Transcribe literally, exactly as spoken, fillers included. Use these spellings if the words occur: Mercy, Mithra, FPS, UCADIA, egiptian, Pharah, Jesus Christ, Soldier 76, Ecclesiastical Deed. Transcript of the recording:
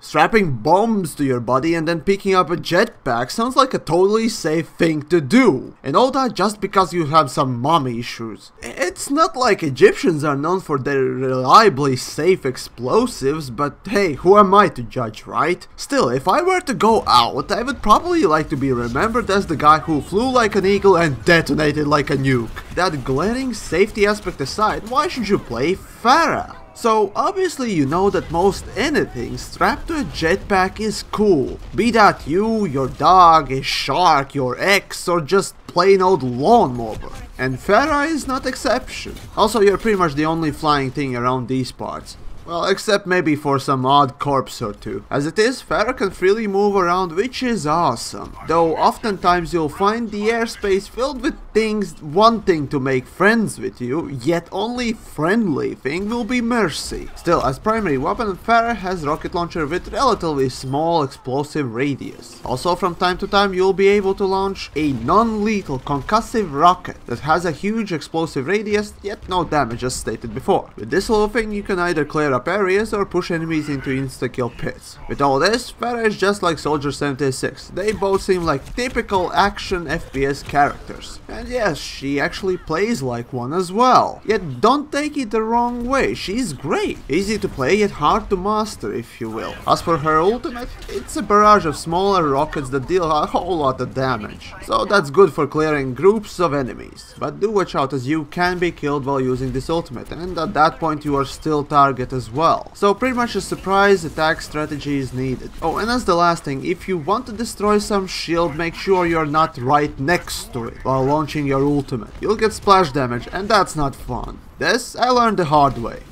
Strapping bombs to your body and then picking up a jetpack sounds like a totally safe thing to do, and all that just because you have some mommy issues. It's not like Egyptians are known for their reliably safe explosives, but hey, who am I to judge, right? Still, if I were to go out, I would probably like to be remembered as the guy who flew like an eagle and detonated like a nuke. That glaring safety aspect aside, why should you play Pharah? So obviously you know that most anything strapped to a jetpack is cool, be that you, your dog, a shark, your ex, or just plain old lawnmower. And Pharah is not exception. Also, you're pretty much the only flying thing around these parts. Well, except maybe for some odd corpse or two. As it is, Pharah can freely move around, which is awesome. Though oftentimes you'll find the airspace filled with things wanting to make friends with you, yet only friendly thing will be Mercy. Still, as primary weapon, Pharah has rocket launcher with relatively small explosive radius. Also, from time to time you'll be able to launch a non-lethal concussive rocket that has a huge explosive radius, yet no damage as stated before. With this little thing you can either clear up areas or push enemies into insta-kill pits. With all this, Pharah is just like Soldier seventy-six. They both seem like typical action F P S characters. And yes, she actually plays like one as well. Yet don't take it the wrong way, she's great. Easy to play yet hard to master, if you will. As for her ultimate, it's a barrage of smaller rockets that deal a whole lot of damage. So that's good for clearing groups of enemies. But do watch out, as you can be killed while using this ultimate, and at that point you are still targeted as well. So pretty much a surprise attack strategy is needed. Oh, and as the last thing, if you want to destroy some shield, make sure you're not right next to it while launching your ultimate. You'll get splash damage, and that's not fun. This I learned the hard way.